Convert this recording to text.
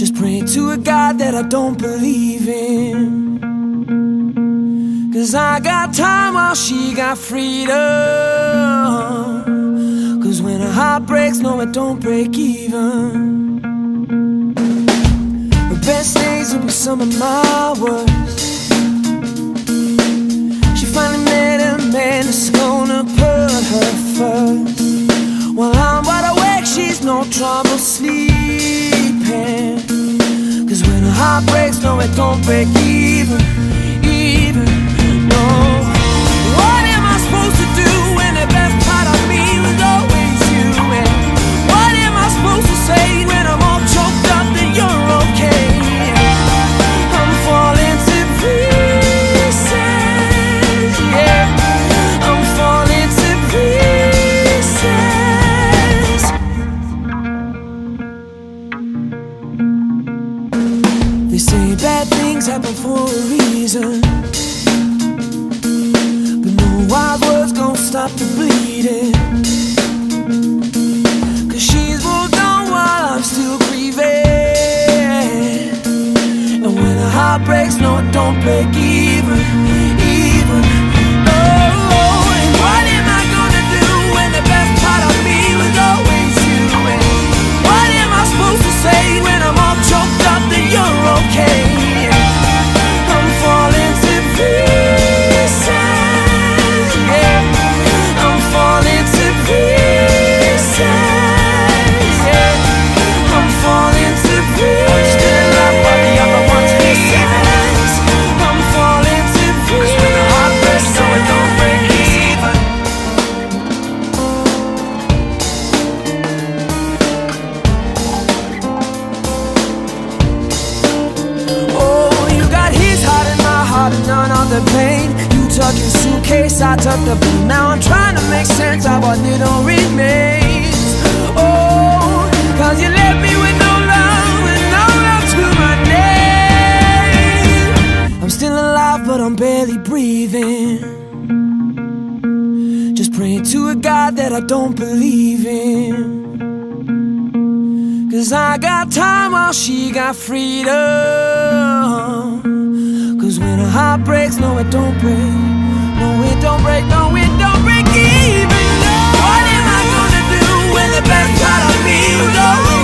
Just pray to a God that I don't believe in. Cause I got time while she got freedom. Cause when a heart breaks, no, it don't break even. The best days will be some of my worst. She finally met a man that's gonna put her first. While I'm wide awake, she's no trouble sleeping. Cause when a heart breaks, no, it don't break even, even, no. What am I supposed to do when the best part of me was always you? And what am I supposed to say when I'm all choked up that you're okay? I'm falling to pieces, yeah. Bad things happen for a reason, but no wild words gon' stop the bleeding. Cause she's moved on while I'm still grieving. And when a heart breaks, no, it don't break even, even, oh. And what am I gonna do when the best part of me was always you? And what am I supposed to say when I'm all choked up that you're okay? I tucked the blue, now I'm trying to make sense of what little remains. Oh, cause you left me with no love to my name. I'm still alive, but I'm barely breathing. Just praying to a God that I don't believe in. Cause I got time while she got freedom. Cause when a heart breaks, no, it don't break. No, it don't break, no, it don't break even, no. What am I gonna do when the best part of me is over?